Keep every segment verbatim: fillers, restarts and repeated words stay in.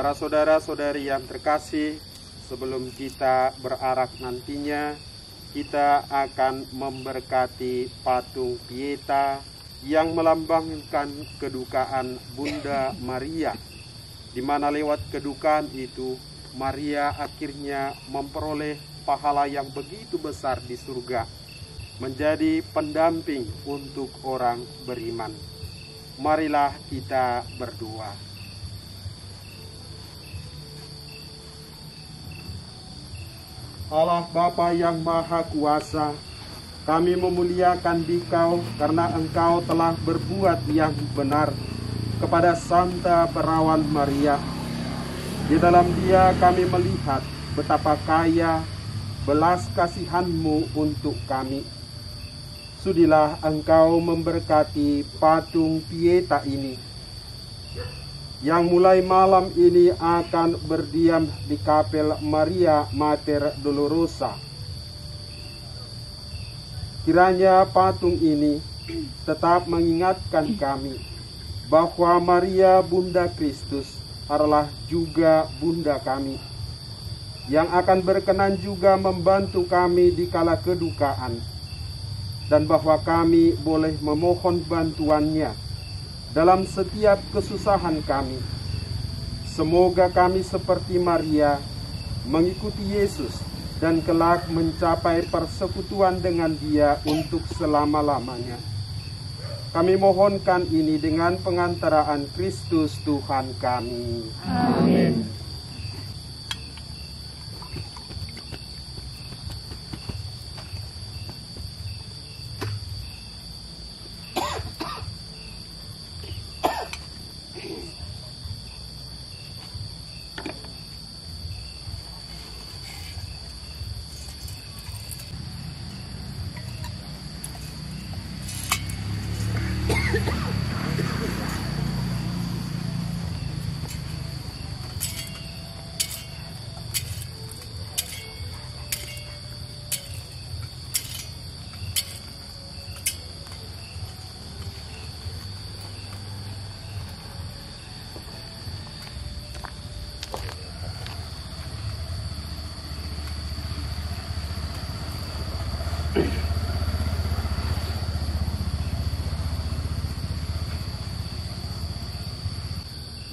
Para saudara-saudari yang terkasih, sebelum kita berarak nantinya, kita akan memberkati patung Pieta yang melambangkan kedukaan Bunda Maria, di mana lewat kedukaan itu Maria akhirnya memperoleh pahala yang begitu besar di surga, menjadi pendamping untuk orang beriman. Marilah kita berdoa. Allah Bapa yang Maha Kuasa, kami memuliakan Dikau karena Engkau telah berbuat yang benar kepada Santa Perawan Maria. Di dalam Dia kami melihat betapa kaya belas kasihan-Mu untuk kami. Sudilah Engkau memberkati patung Pieta ini, yang mulai malam ini akan berdiam di Kapel Maria Mater Dolorosa. Kiranya patung ini tetap mengingatkan kami bahwa Maria Bunda Kristus adalah juga Bunda kami, yang akan berkenan juga membantu kami di kala kedukaan, dan bahwa kami boleh memohon bantuannya dalam setiap kesusahan kami. Semoga kami seperti Maria mengikuti Yesus dan kelak mencapai persekutuan dengan Dia untuk selama-lamanya. Kami mohonkan ini dengan pengantaraan Kristus Tuhan kami. Amin.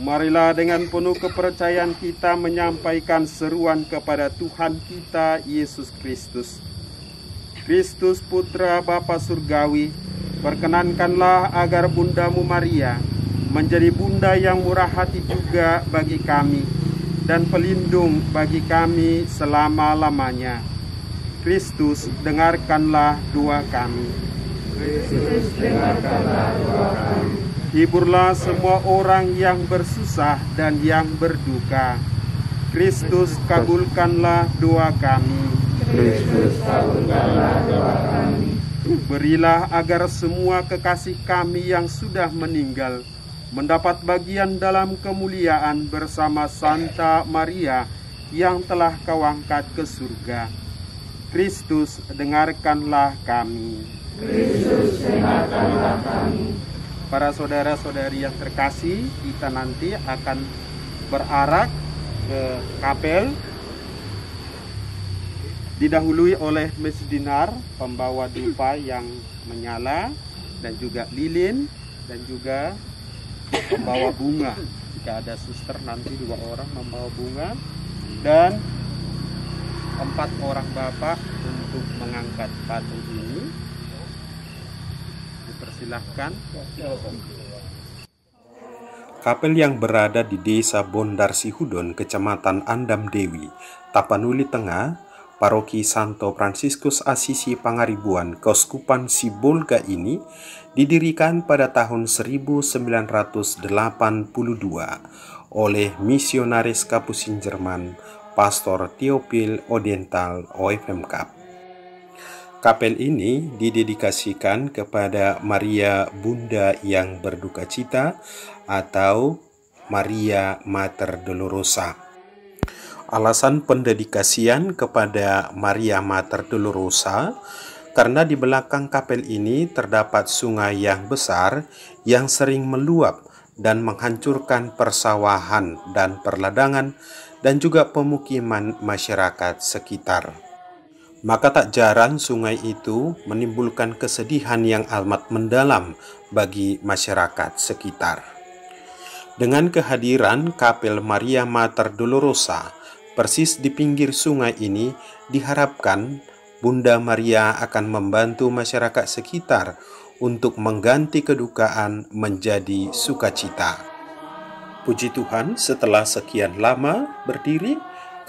Marilah dengan penuh kepercayaan kita menyampaikan seruan kepada Tuhan kita, Yesus Kristus. Kristus Putra Bapa Surgawi, perkenankanlah agar Bundamu Maria menjadi Bunda yang murah hati juga bagi kami, dan pelindung bagi kami selama-lamanya. Kristus, dengarkanlah doa kami. Kristus, dengarkanlah doa kami. Hiburlah semua orang yang bersusah dan yang berduka. Kristus, kabulkanlah doa kami. Kristus, kabulkanlah doa kami. Berilah agar semua kekasih kami yang sudah meninggal mendapat bagian dalam kemuliaan bersama Santa Maria yang telah Kau angkat ke surga. Kristus, dengarkanlah kami. Kristus, dengarkanlah kami. Para saudara-saudari yang terkasih, kita nanti akan berarak ke kapel, didahului oleh mesdinar, pembawa dupa yang menyala, dan juga lilin, dan juga pembawa bunga. Jika ada suster nanti dua orang membawa bunga, dan empat orang bapak untuk mengangkat patung ini. Silahkan. Kapel yang berada di Desa Bondarsihudon, Kecamatan Andam Dewi, Tapanuli Tengah, Paroki Santo Fransiskus Assisi Pangaribuan, Keskupan Sibolga ini didirikan pada tahun seribu sembilan ratus delapan puluh dua oleh misionaris Kapusin Jerman, Pastor Theophil Odental, O F M Kap. Kapel ini didedikasikan kepada Maria Bunda yang berduka cita atau Maria Mater Dolorosa. Alasan pendedikasian kepada Maria Mater Dolorosa karena di belakang kapel ini terdapat sungai yang besar yang sering meluap dan menghancurkan persawahan dan perladangan dan juga pemukiman masyarakat sekitar. Maka tak jarang sungai itu menimbulkan kesedihan yang amat mendalam bagi masyarakat sekitar. Dengan kehadiran Kapel Maria Mater Dolorosa persis di pinggir sungai ini, diharapkan Bunda Maria akan membantu masyarakat sekitar untuk mengganti kedukaan menjadi sukacita. Puji Tuhan, setelah sekian lama berdiri,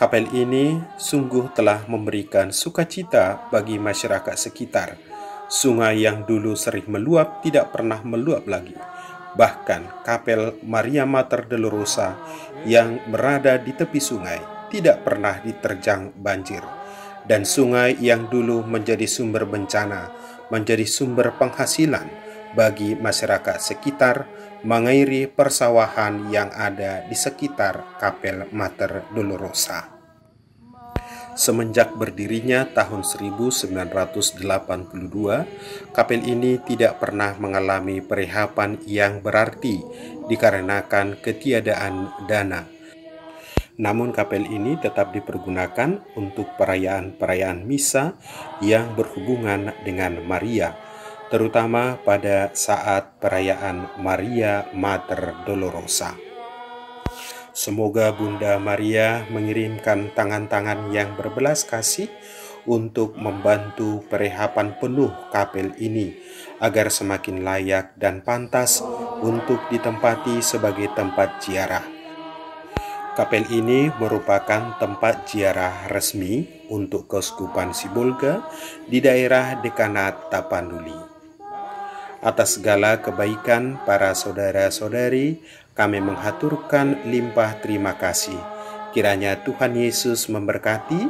kapel ini sungguh telah memberikan sukacita bagi masyarakat sekitar. Sungai yang dulu sering meluap tidak pernah meluap lagi. Bahkan Kapel Maria Mater Dolorosa yang berada di tepi sungai tidak pernah diterjang banjir. Dan sungai yang dulu menjadi sumber bencana, menjadi sumber penghasilan bagi masyarakat sekitar, mengairi persawahan yang ada di sekitar Kapel Mater Dolorosa. Semenjak berdirinya tahun seribu sembilan ratus delapan puluh dua, kapel ini tidak pernah mengalami perehapan yang berarti dikarenakan ketiadaan dana. Namun kapel ini tetap dipergunakan untuk perayaan-perayaan misa yang berhubungan dengan Maria, terutama pada saat perayaan Maria Mater Dolorosa. Semoga Bunda Maria mengirimkan tangan-tangan yang berbelas kasih untuk membantu perehapan penuh kapel ini agar semakin layak dan pantas untuk ditempati sebagai tempat ziarah. Kapel ini merupakan tempat ziarah resmi untuk Keskupan Sibolga di daerah Dekanat Tapanuli. Atas segala kebaikan para saudara-saudari, kami menghaturkan limpah terima kasih. Kiranya Tuhan Yesus memberkati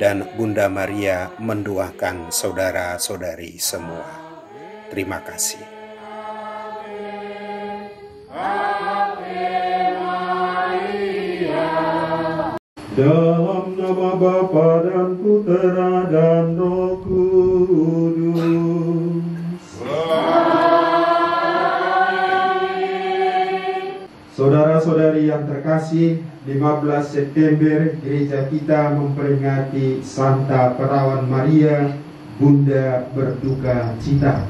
dan Bunda Maria mendoakan saudara-saudari semua. Terima kasih. Dalam nama Bapa dan Putera dan Roh Kudus. Saudara-saudari yang terkasih, lima belas September gereja kita memperingati Santa Perawan Maria, Bunda Berduka Cita,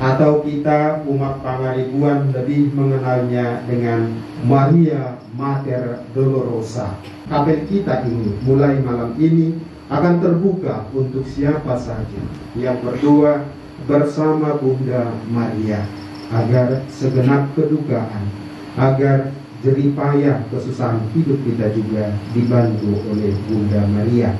atau kita umat Pangaribuan lebih mengenalnya dengan Maria Mater Dolorosa. Kapel kita ini mulai malam ini akan terbuka untuk siapa saja yang berdoa bersama Bunda Maria agar segenap kedukaan, agar jeripayah kesusahan hidup kita juga dibantu oleh Bunda Maria.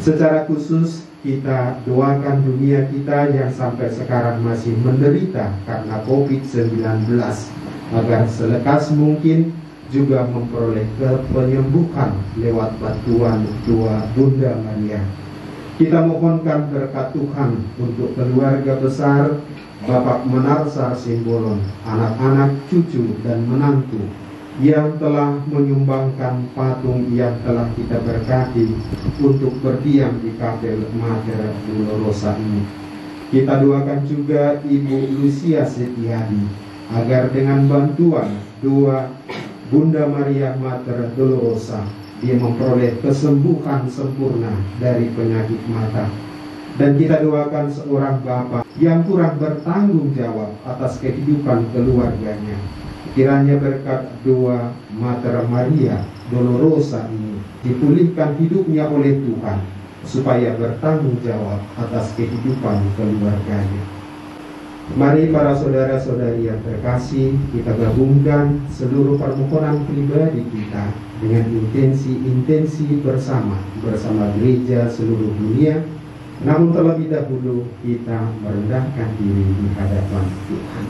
Secara khusus kita doakan dunia kita yang sampai sekarang masih menderita karena COVID sembilan belas, agar selekas mungkin juga memperoleh penyembuhan lewat bantuan doa Bunda Maria. Kita mohonkan berkat Tuhan untuk keluarga besar Bapak Manarsar Simbolon, anak-anak, cucu, dan menantu yang telah menyumbangkan patung yang telah kita berkati untuk berdiam di Kapel Mater Dolorosa ini. Kita doakan juga Ibu Lucy Setiady agar dengan bantuan doa Bunda Maria Mater Dolorosa dia memperoleh kesembuhan sempurna dari penyakit mata. Dan kita doakan seorang bapak yang kurang bertanggung jawab atas kehidupan keluarganya. Kiranya berkat doa Mater Maria Dolorosa ini dipulihkan hidupnya oleh Tuhan, supaya bertanggung jawab atas kehidupan keluarganya. Mari para saudara-saudari yang terkasih, kita gabungkan seluruh permohonan pribadi kita dengan intensi-intensi bersama, bersama gereja seluruh dunia. Namun terlebih dahulu kita merendahkan diri di hadapan Tuhan.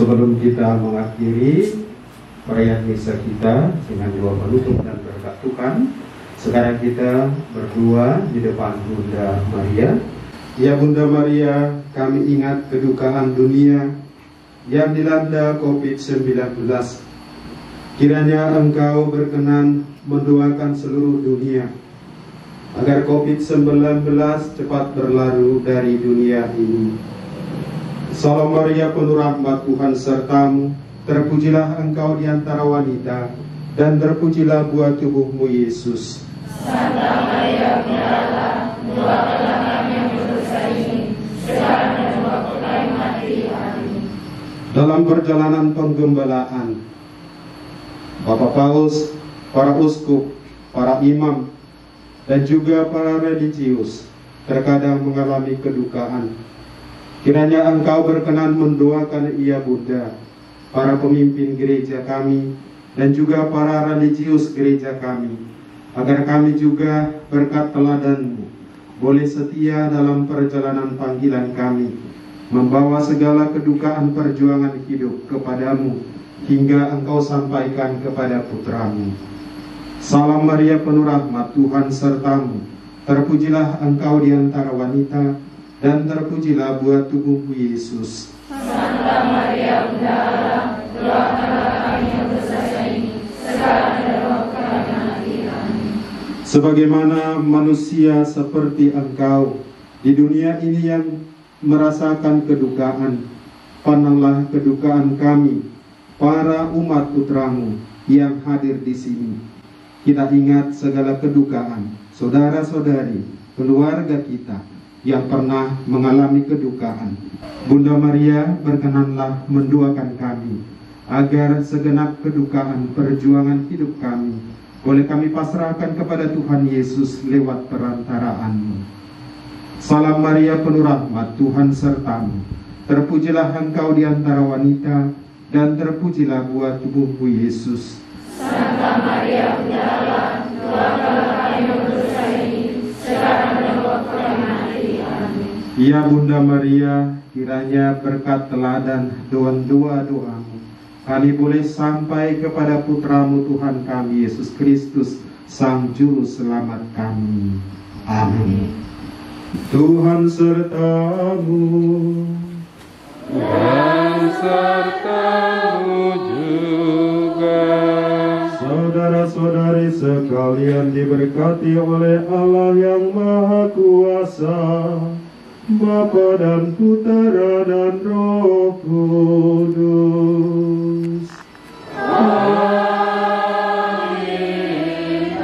Sebelum kita mengakhiri perayaan misa kita dengan doa penutup dan berkat Tuhan, sekarang kita berdoa di depan Bunda Maria. Ya Bunda Maria, kami ingat kedukaan dunia yang dilanda COVID sembilan belas. Kiranya Engkau berkenan mendoakan seluruh dunia agar COVID sembilan belas cepat berlalu dari dunia ini. Salam Maria, penuh rahmat, Tuhan sertamu, terpujilah engkau di antara wanita, dan terpujilah buah tubuhmu, Yesus. Santa Maria, Bunda Allah, doakanlah kami yang berdosa ini, sekarang dan waktu kami mati. Amin. Dalam perjalanan penggembalaan, Bapak Paus, para uskup, para imam, dan juga para religius, terkadang mengalami kedukaan. Kiranya engkau berkenan mendoakan ia Bunda, para pemimpin gereja kami, dan juga para religius gereja kami, agar kami juga berkat teladanmu, boleh setia dalam perjalanan panggilan kami, membawa segala kedukaan perjuangan hidup kepadamu, hingga engkau sampaikan kepada putramu. Salam Maria, penuh rahmat, Tuhan sertamu, terpujilah engkau di antara wanita, dan terpujilah buah tubuhmu Yesus. Santa Maria, Bunda Allah, doakanlah kami yang berdosa ini, sekarang dan waktu mati. Amin. Sebagaimana manusia seperti engkau di dunia ini yang merasakan kedukaan, pandanglah kedukaan kami, para umat putramu yang hadir di sini. Kita ingat segala kedukaan saudara-saudari, keluarga kita yang pernah mengalami kedukaan. Bunda Maria, berkenanlah mendoakan kami agar segenap kedukaan perjuangan hidup kami boleh kami pasrahkan kepada Tuhan Yesus lewat perantaraanmu. Salam Maria, penuh rahmat, Tuhan sertamu, terpujilah engkau di antara wanita, dan terpujilah buah tubuhmu Yesus. Santa Maria, Bunda Allah, doakanlah kami yang berdosa ini, sekarang dan waktu kami mati. Ya Bunda Maria, kiranya berkat teladan dan doa-doamu kami boleh sampai kepada putramu Tuhan kami, Yesus Kristus, Sang Juru Selamat kami. Amin. Tuhan sertamu, dan sertamu juga. Saudara-saudari sekalian diberkati oleh Allah yang Maha Kuasa, Bapa dan Putera dan Roh Kudus. Amin. Amin. Amin. Amin.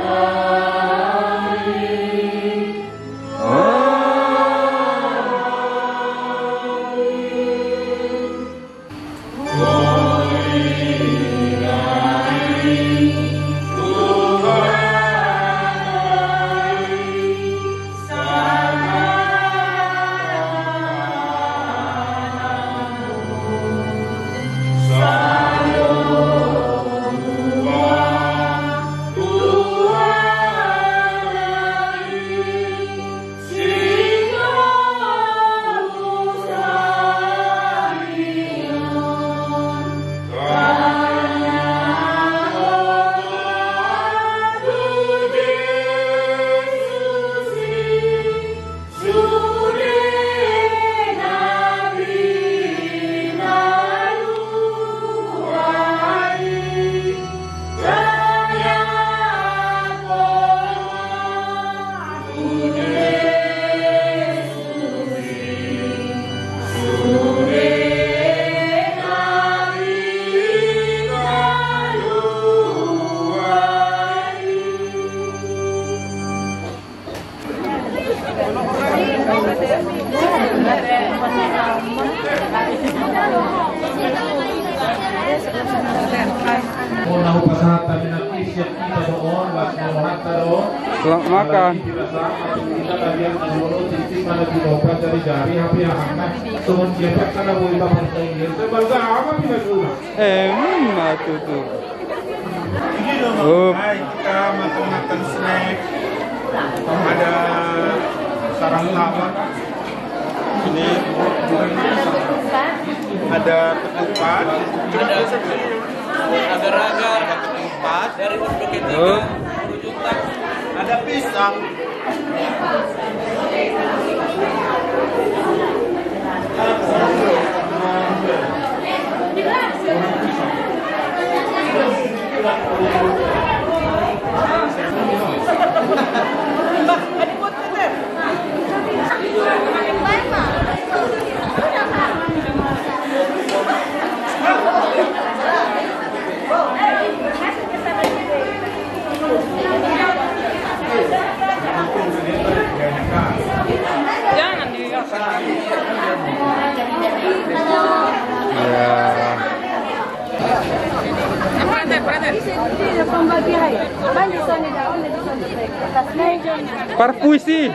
Ada sarang tawon. Ini ada ketupat, ada agar-agar, ada ketupat dari bentuk ketiga, kejutan, ada pisang. Jangan digasak. Perpuisi.